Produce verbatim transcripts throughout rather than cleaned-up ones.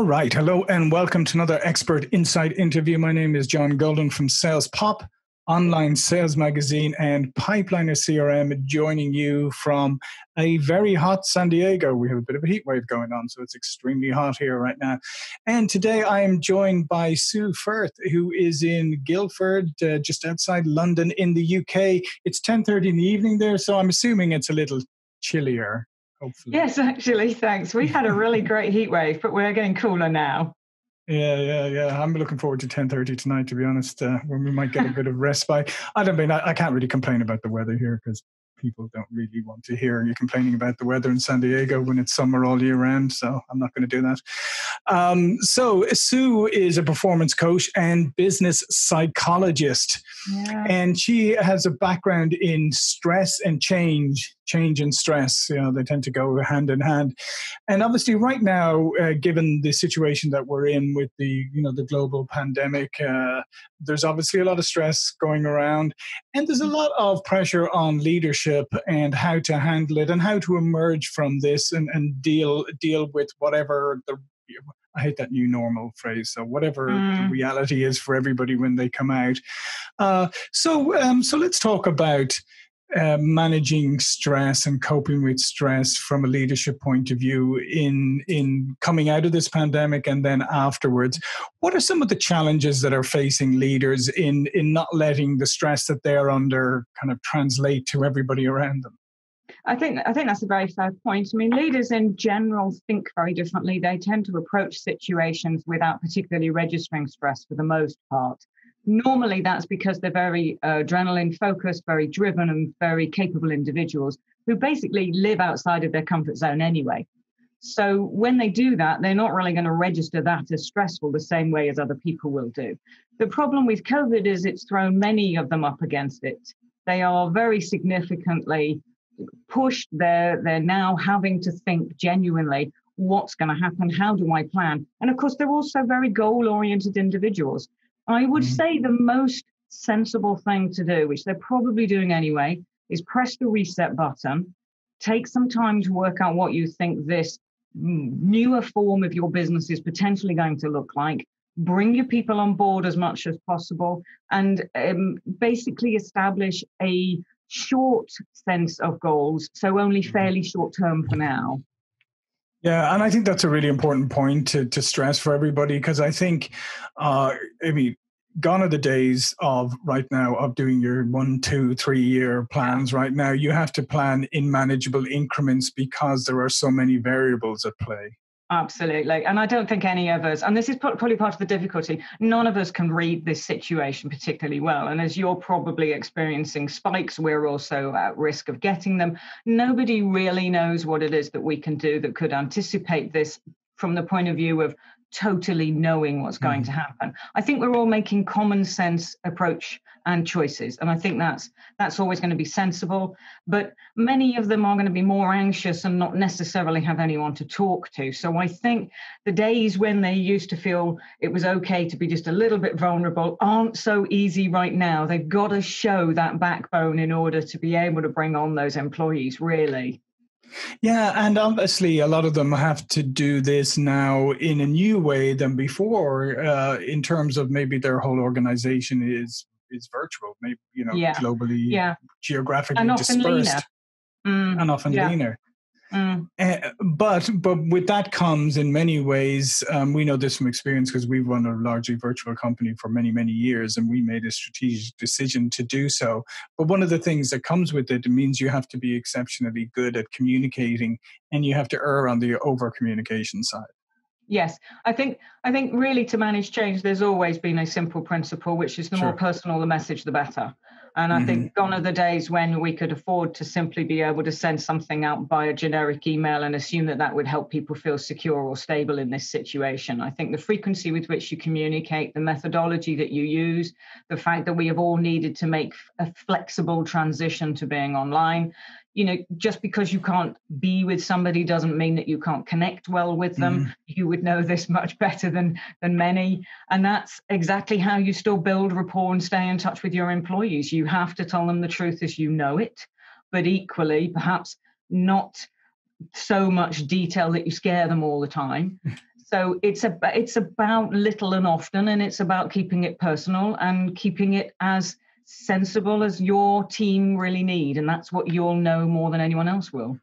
All right. Hello and welcome to another Expert Insight interview. My name is John Golden from Sales Pop, online sales magazine, and Pipeliner C R M, joining you from a very hot San Diego. We have a bit of a heat wave going on, so it's extremely hot here right now. And today I am joined by Sue Firth, who is in Guildford, uh, just outside London in the U K. It's ten thirty in the evening there, so I'm assuming it's a little chillier. Hopefully. Yes, actually, thanks. We've had a really great heat wave, but we're getting cooler now. Yeah, yeah, yeah. I'm looking forward to ten thirty tonight, to be honest, uh, when we might get a bit of respite. I don't mean, I, I can't really complain about the weather here because people don't really want to hear you complaining about the weather in San Diego when it's summer all year round, so I'm not going to do that. Um, so Sue is a performance coach and business psychologist, yeah. And she has a background in stress and change, change and stress. You know, they tend to go hand in hand. And obviously right now, uh, given the situation that we're in with the, you know, the global pandemic, uh, there's obviously a lot of stress going around, and there's a lot of pressure on leadership and how to handle it and how to emerge from this and, and deal deal with whatever the, I hate that new normal phrase, so whatever mm. the reality is for everybody when they come out. Uh, so, um, so let's talk about uh, managing stress and coping with stress from a leadership point of view in, in coming out of this pandemic and then afterwards. What are some of the challenges that are facing leaders in, in not letting the stress that they're under kind of translate to everybody around them? I think, I think that's a very fair point. I mean, leaders in general think very differently. They tend to approach situations without particularly registering stress for the most part. Normally, that's because they're very uh, adrenaline-focused, very driven and very capable individuals who basically live outside of their comfort zone anyway. So when they do that, they're not really going to register that as stressful the same way as other people will do. The problem with COVID is it's thrown many of them up against it. They are very significantly pushed. They're, they're now having to think genuinely, what's going to happen? How do I plan? And of course, they're also very goal-oriented individuals. I would say the most sensible thing to do, which they're probably doing anyway, is press the reset button, take some time to work out what you think this newer form of your business is potentially going to look like, bring your people on board as much as possible, and um, basically establish a short sense of goals, so only fairly short term for now. Yeah, and I think that's a really important point to, to stress for everybody, because I think, uh, I mean, gone are the days of right now of doing your one, two, three year plans right now. You have to plan in manageable increments because there are so many variables at play. Absolutely. And I don't think any of us, and this is probably part of the difficulty, none of us can read this situation particularly well. And as you're probably experiencing spikes, we're also at risk of getting them. Nobody really knows what it is that we can do that could anticipate this from the point of view of totally knowing what's going to happen. I think we're all making common sense approach and choices. And I think that's that's always going to be sensible. But many of them are going to be more anxious and not necessarily have anyone to talk to. So I think the days when they used to feel it was okay to be just a little bit vulnerable aren't so easy right now. They've got to show that backbone in order to be able to bring on those employees, really. Yeah, and obviously a lot of them have to do this now in a new way than before, uh, in terms of maybe their whole organization is is virtual, maybe, you know, yeah. globally, yeah. geographically and often dispersed, leaner. Mm. and often yeah. leaner. Mm. Uh, but but with that comes in many ways, um, we know this from experience because we've run a largely virtual company for many, many years, and we made a strategic decision to do so. But one of the things that comes with it, it means you have to be exceptionally good at communicating, and you have to err on the over-communication side. Yes, I think I think really to manage change, there's always been a simple principle, which is the sure. more personal the message, the better. And I mm-hmm. think gone are the days when we could afford to simply be able to send something out by a generic email and assume that that would help people feel secure or stable in this situation. I think the frequency with which you communicate, the methodology that you use, the fact that we have all needed to make a flexible transition to being online. You know, just because you can't be with somebody doesn't mean that you can't connect well with them. Mm. You would know this much better than than many. And that's exactly how you still build rapport and stay in touch with your employees. You have to tell them the truth as you know it, but equally, perhaps not so much detail that you scare them all the time. So it's a, it's about little and often, and it's about keeping it personal and keeping it as sensible as your team really need. And that's what you'll know more than anyone else will.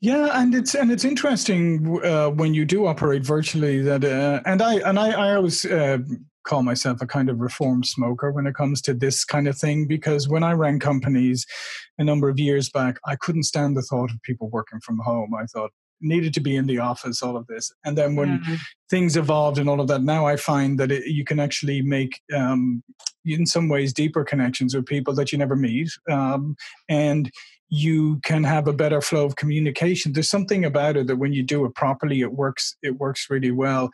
Yeah, and it's and it's interesting uh, when you do operate virtually that, uh, and I and I, I always uh, call myself a kind of reformed smoker when it comes to this kind of thing, because when I ran companies a number of years back, I couldn't stand the thought of people working from home. I thought it needed to be in the office, all of this, and then when mm-hmm. things evolved and all of that, now I find that it, you can actually make, um, in some ways, deeper connections with people that you never meet, um, and. You can have a better flow of communication. There's something about it that when you do it properly, it works, it works really well.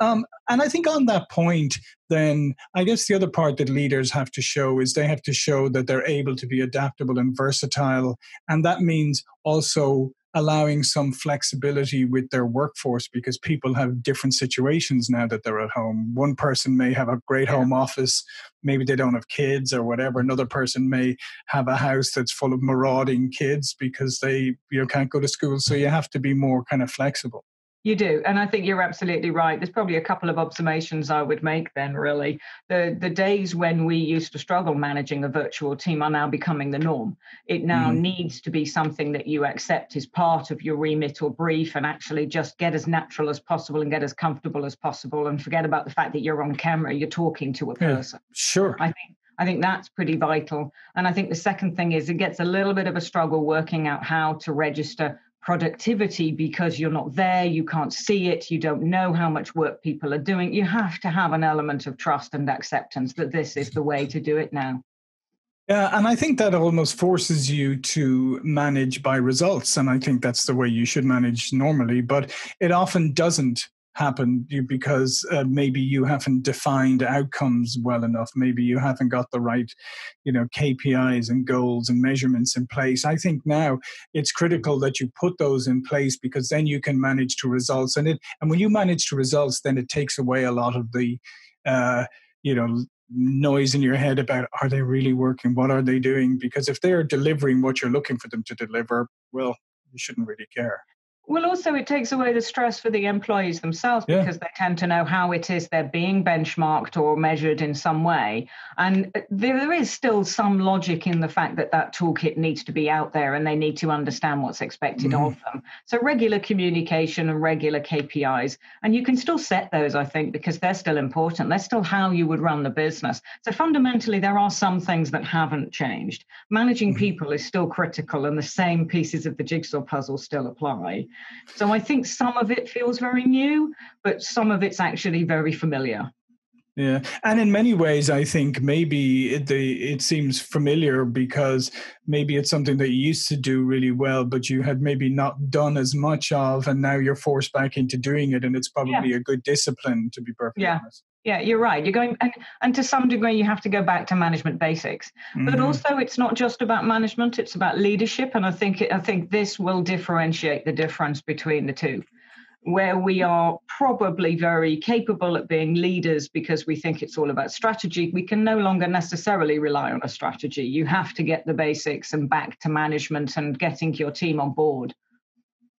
Um, and I think on that point, then I guess the other part that leaders have to show is they have to show that they're able to be adaptable and versatile. And that means also allowing some flexibility with their workforce, because people have different situations now that they're at home. One person may have a great yeah. home office, maybe they don't have kids or whatever. Another person may have a house that's full of marauding kids because they you know, can't go to school. So you have to be more kind of flexible. You do. And I think you're absolutely right. There's probably a couple of observations I would make then, really. The the days when we used to struggle managing a virtual team are now becoming the norm. It now mm-hmm. needs to be something that you accept is part of your remit or brief, and actually just get as natural as possible and get as comfortable as possible and forget about the fact that you're on camera, you're talking to a person. Yeah, sure. I think I think that's pretty vital. And I think the second thing is it gets a little bit of a struggle working out how to register productivity, because you're not there, you can't see it, you don't know how much work people are doing. You have to have an element of trust and acceptance that this is the way to do it now. Yeah, and I think that almost forces you to manage by results, and I think that's the way you should manage normally, but it often doesn't happen because uh, maybe you haven't defined outcomes well enough. Maybe you haven't got the right, you know, K P Is and goals and measurements in place. I think now it's critical that you put those in place, because then you can manage to results. And it, and when you manage to results, then it takes away a lot of the, uh, you know, noise in your head about, are they really working? What are they doing? Because if they're delivering what you're looking for them to deliver, well, you shouldn't really care. Well, also, it takes away the stress for the employees themselves, yeah. because they tend to know how it is they're being benchmarked or measured in some way. And there is still some logic in the fact that that toolkit needs to be out there and they need to understand what's expected mm. of them. So regular communication and regular K P Is. And you can still set those, I think, because they're still important. They're still how you would run the business. So fundamentally, there are some things that haven't changed. Managing mm. people is still critical, and the same pieces of the jigsaw puzzle still apply. So I think some of it feels very new, but some of it's actually very familiar. Yeah. And in many ways, I think maybe it, the, it seems familiar because maybe it's something that you used to do really well, but you had maybe not done as much of, and now you're forced back into doing it. And it's probably yeah. a good discipline, to be perfectly yeah. honest. Yeah, you're right. You're going, and, and to some degree, you have to go back to management basics. But mm-hmm. also, it's not just about management; it's about leadership. And I think it, I think this will differentiate the difference between the two, where we are probably very capable at being leaders because we think it's all about strategy. We can no longer necessarily rely on a strategy. You have to get the basics and back to management and getting your team on board.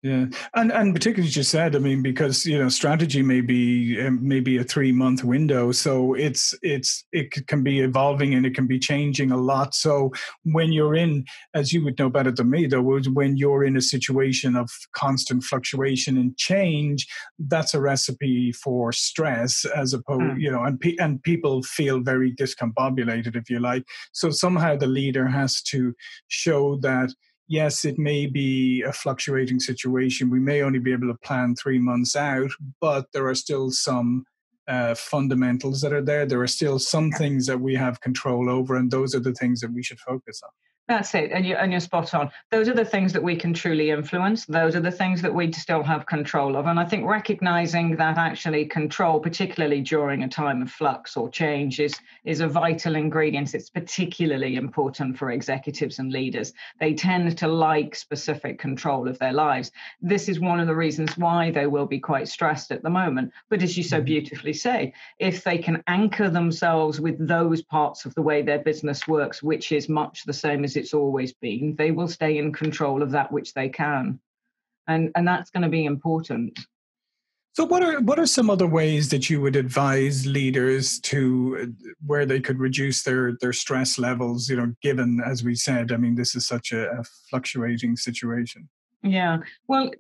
Yeah, and and particularly as you said, I mean, because you know, strategy may be um, maybe a three month window, so it's it's it can be evolving and it can be changing a lot. So when you're in, as you would know better than me, though, when you're in a situation of constant fluctuation and change, that's a recipe for stress, as opposed, mm. you know, and pe- and people feel very discombobulated, if you like. So somehow the leader has to show that. Yes, it may be a fluctuating situation. We may only be able to plan three months out, but there are still some uh, fundamentals that are there. There are still some things that we have control over, and those are the things that we should focus on. That's it. And, you, and you're spot on. Those are the things that we can truly influence. Those are the things that we still have control of. And I think recognizing that actually control, particularly during a time of flux or change, is, is a vital ingredient. It's particularly important for executives and leaders. They tend to like specific control of their lives. This is one of the reasons why they will be quite stressed at the moment. But as you so beautifully say, if they can anchor themselves with those parts of the way their business works, which is much the same as it's always been, they will stay in control of that which they can. And and that's going to be important. So what are what are some other ways that you would advise leaders to where they could reduce their, their stress levels, you know, given, as we said, I mean, this is such a, a fluctuating situation? Yeah, well,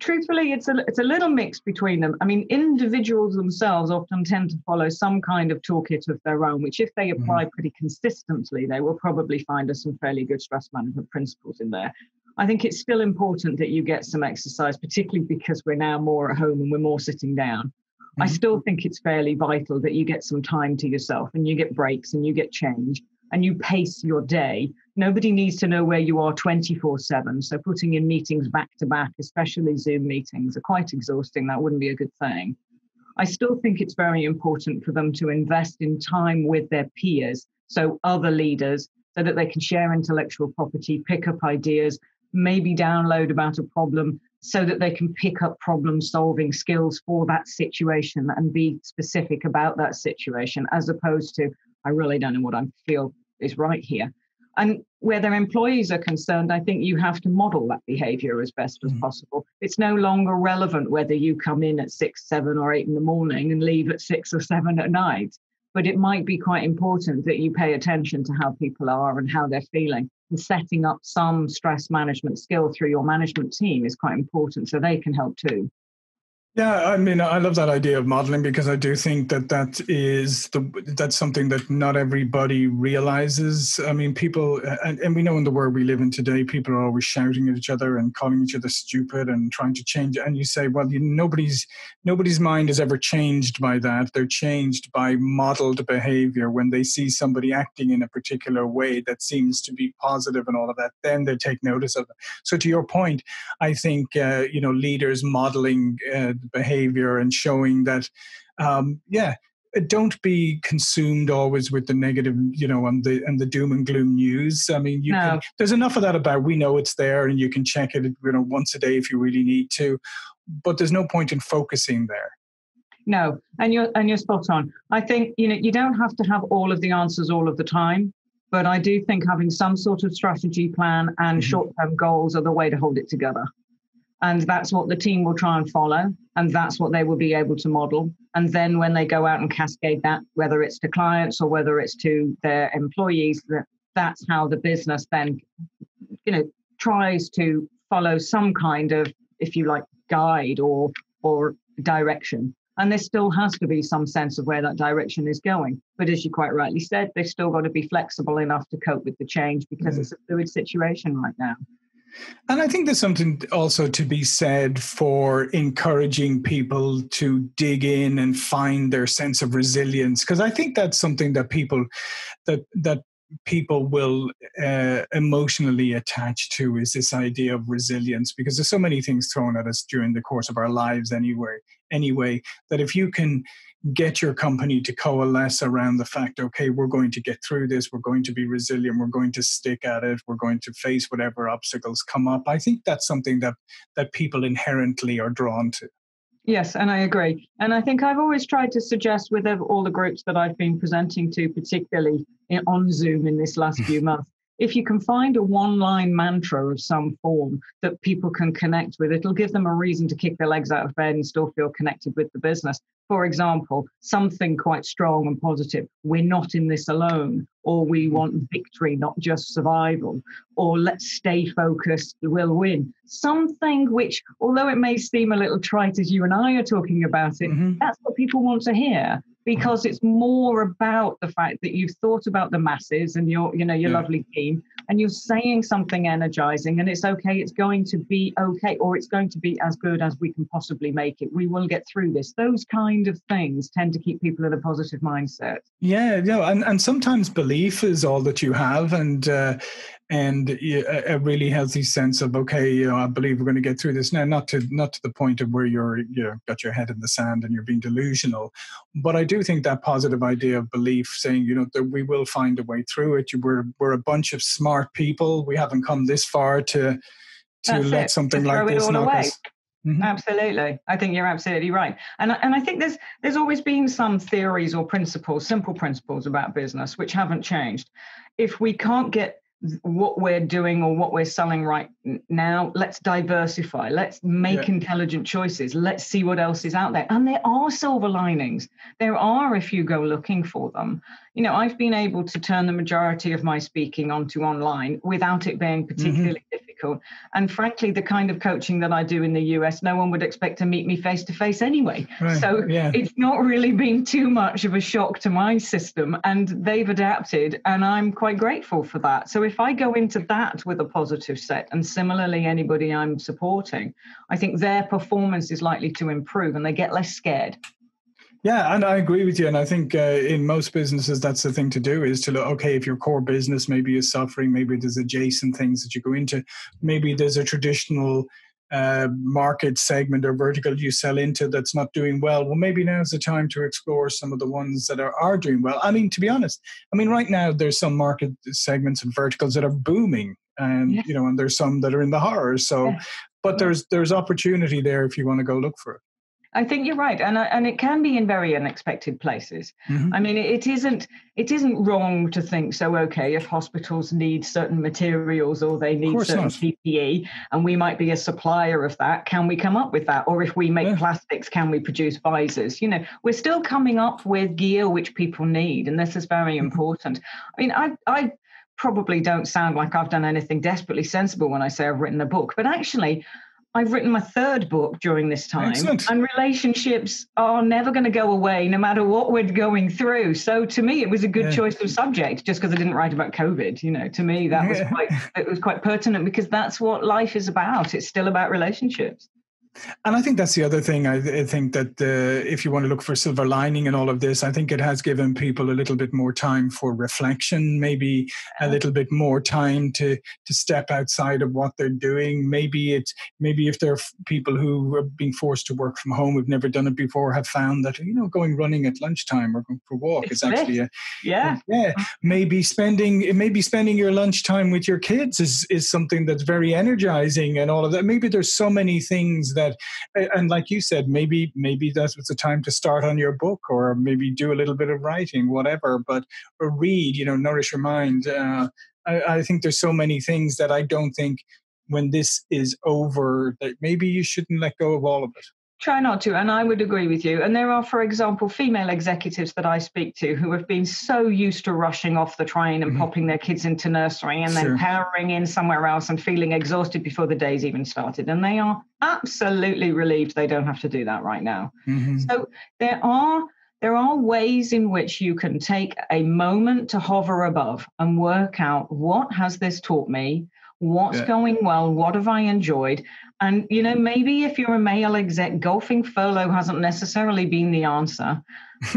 truthfully, it's a, it's a little mix between them. I mean, individuals themselves often tend to follow some kind of toolkit of their own, which if they apply mm-hmm. pretty consistently, they will probably find us some fairly good stress management principles in there. I think it's still important that you get some exercise, particularly because we're now more at home and we're more sitting down. Mm-hmm. I still think it's fairly vital that you get some time to yourself and you get breaks and you get change and you pace your day. Nobody needs to know where you are twenty-four seven. So putting in meetings back to back, especially Zoom meetings, are quite exhausting. That wouldn't be a good thing. I still think it's very important for them to invest in time with their peers, so other leaders, so that they can share intellectual property, pick up ideas, maybe download about a problem so that they can pick up problem solving skills for that situation and be specific about that situation, as opposed to, I really don't know what I feel is right here. And where their employees are concerned, I think you have to model that behavior as best as mm-hmm. possible. It's no longer relevant whether you come in at six, seven or eight in the morning and leave at six or seven at night. But it might be quite important that you pay attention to how people are and how they're feeling. And setting up some stress management skill through your management team is quite important, so they can help too. Yeah, I mean, I love that idea of modeling, because I do think that that is the that's something that not everybody realizes. I mean, people, and, and we know in the world we live in today, people are always shouting at each other and calling each other stupid and trying to change. And you say, well, you, nobody's nobody's mind is ever changed by that. They're changed by modeled behavior. When they see somebody acting in a particular way that seems to be positive and all of that, then they take notice of it. So to your point, I think uh, you know, leaders modeling Uh, behavior and showing that, um, yeah, don't be consumed always with the negative, you know, and the and the doom and gloom news. I mean, you no. can, there's enough of that about. We know it's there, and you can check it, you know, once a day if you really need to. But there's no point in focusing there. No, and you're and you're spot on. I think, you know, you don't have to have all of the answers all of the time, but I do think having some sort of strategy plan and mm-hmm. short-term goals are the way to hold it together. And that's what the team will try and follow. And that's what they will be able to model. And then when they go out and cascade that, whether it's to clients or whether it's to their employees, that that's how the business then, you know, tries to follow some kind of, if you like, guide or or direction. And there still has to be some sense of where that direction is going. But as you quite rightly said, they've still got to be flexible enough to cope with the change, because mm-hmm. it's a fluid situation right now. And I think there's something also to be said for encouraging people to dig in and find their sense of resilience, because I think that's something that people that that people will uh, emotionally attach to, is this idea of resilience, because there's so many things thrown at us during the course of our lives anyway, anyway, that if you can get your company to coalesce around the fact, okay, we're going to get through this, we're going to be resilient, we're going to stick at it, we're going to face whatever obstacles come up. I think that's something that that people inherently are drawn to. Yes, and I agree. And I think I've always tried to suggest with all the groups that I've been presenting to, particularly in, on Zoom in this last few months, if you can find a one-line mantra of some form that people can connect with, it'll give them a reason to kick their legs out of bed and still feel connected with the business. For example, something quite strong and positive: we're not in this alone, or we want victory, not just survival, or let's stay focused, we'll win. Something which, although it may seem a little trite as you and I are talking about it, mm-hmm. that's what people want to hear. Because it's more about the fact that you've thought about the masses and your, you know, your yeah. lovely team, and you're saying something energizing, and it's okay, it's going to be okay, or it's going to be as good as we can possibly make it. We will get through this. Those kind of things tend to keep people in a positive mindset. Yeah, no, and, and sometimes belief is all that you have, and uh, and a, a really healthy sense of, okay, you know, I believe we're going to get through this now. Not to not to the point of where you're you've got your head in the sand and you're being delusional, but I do. I think that positive idea of belief, saying, you know, that we will find a way through it. We're we're a bunch of smart people. We haven't come this far to to That's let it. something to like throw this it all knock away. us. Mm-hmm. Absolutely, I think you're absolutely right. And and I think there's there's always been some theories or principles, simple principles about business, which haven't changed. If we can't get what we're doing or what we're selling right now. Let's diversify. Let's make yeah. intelligent choices. Let's see what else is out there. And there are silver linings. There are, if you go looking for them. You know, I've been able to turn the majority of my speaking onto online without it being particularly mm-hmm. difficult. And frankly, the kind of coaching that I do in the U S, no one would expect to meet me face to face anyway. Right. So yeah. it's not really been too much of a shock to my system, and they've adapted, and I'm quite grateful for that. So if I go into that with a positive set, and similarly, anybody I'm supporting, I think their performance is likely to improve and they get less scared. Yeah, and I agree with you. And I think uh, in most businesses, that's the thing to do, is to look, okay, if your core business maybe is suffering, maybe there's adjacent things that you go into, maybe there's a traditional uh, market segment or vertical you sell into that's not doing well. Well, maybe now's the time to explore some of the ones that are, are doing well. I mean, to be honest, I mean, right now there's some market segments and verticals that are booming, and, yeah. you know, and there's some that are in the horror. So, yeah. but yeah. there's there's opportunity there if you want to go look for it. I think you're right, and and it can be in very unexpected places. Mm-hmm. I mean, it isn't it isn't wrong to think, so okay, if hospitals need certain materials or they need certain not. P P E, and we might be a supplier of that, can we come up with that? Or if we make yeah. plastics, can we produce visors? You know, we're still coming up with gear which people need, and this is very mm-hmm. important. I mean, I I probably don't sound like I've done anything desperately sensible when I say I've written a book, but actually, I've written my third book during this time. Excellent. And relationships are never going to go away, no matter what we're going through. So to me, it was a good yeah. choice of subject, just because I didn't write about COVID. You know, to me, that yeah. was quite, it was quite pertinent, because that's what life is about. It's still about relationships. And I think that's the other thing. I, th- I think that uh, if you want to look for silver lining in all of this, I think it has given people a little bit more time for reflection, maybe a little bit more time to to step outside of what they're doing. Maybe it's maybe if there are people who are being forced to work from home, who've never done it before, have found that, you know, going running at lunchtime or going for a walk it's is actually a yeah yeah. Maybe spending maybe spending your lunchtime with your kids is is something that's very energizing and all of that. Maybe there's so many things that. And like you said, maybe maybe that was the time to start on your book, or maybe do a little bit of writing, whatever. But or read, you know, nourish your mind. Uh, I, I think there's so many things that I don't think when this is over that maybe you shouldn't let go of all of it. Try not to, and I would agree with you. And there are, for example, female executives that I speak to who have been so used to rushing off the train and mm-hmm. popping their kids into nursery and sure. then powering in somewhere else and feeling exhausted before the day's even started. And they are absolutely relieved they don't have to do that right now. Mm-hmm. So there are there are ways in which you can take a moment to hover above and work out, what has this taught me? What's yeah. going well? What have I enjoyed? And, you know, maybe if you're a male exec, golfing furlough hasn't necessarily been the answer,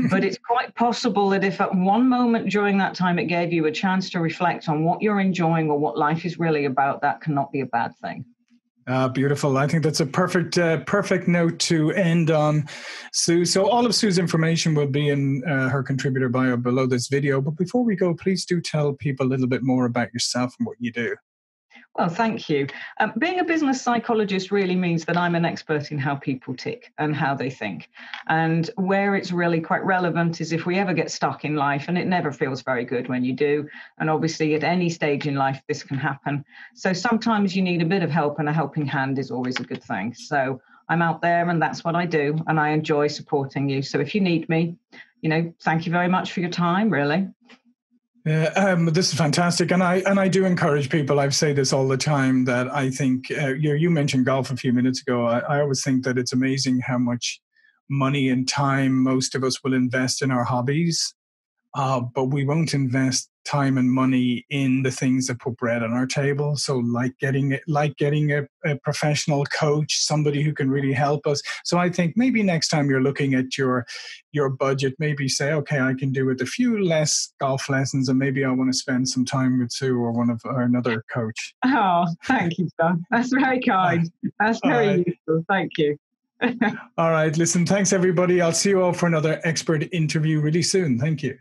but it's quite possible that if at one moment during that time it gave you a chance to reflect on what you're enjoying or what life is really about, that cannot be a bad thing. Uh, beautiful. I think that's a perfect, uh, perfect note to end on, Sue. So all of Sue's information will be in uh, her contributor bio below this video. But before we go, please do tell people a little bit more about yourself and what you do. Well, thank you. Um, being a business psychologist really means that I'm an expert in how people tick and how they think. And where it's really quite relevant is if we ever get stuck in life, and it never feels very good when you do. And obviously at any stage in life, this can happen. So sometimes you need a bit of help, and a helping hand is always a good thing. So I'm out there, and that's what I do. And I enjoy supporting you. So if you need me, you know, thank you very much for your time, really. Yeah, um, this is fantastic, and I and I do encourage people. I say this all the time, that I think uh, you you mentioned golf a few minutes ago. I, I always think that it's amazing how much money and time most of us will invest in our hobbies, uh, but we won't invest time and money in the things that put bread on our table. So, like getting like getting a, a professional coach, somebody who can really help us. So, I think maybe next time you're looking at your your budget, maybe say, okay, I can do with a few less golf lessons, and maybe I want to spend some time with Sue or one of or another coach. Oh, thank you, John. That's very kind. That's very right. useful. Thank you. All right, listen. Thanks, everybody. I'll see you all for another expert interview really soon. Thank you.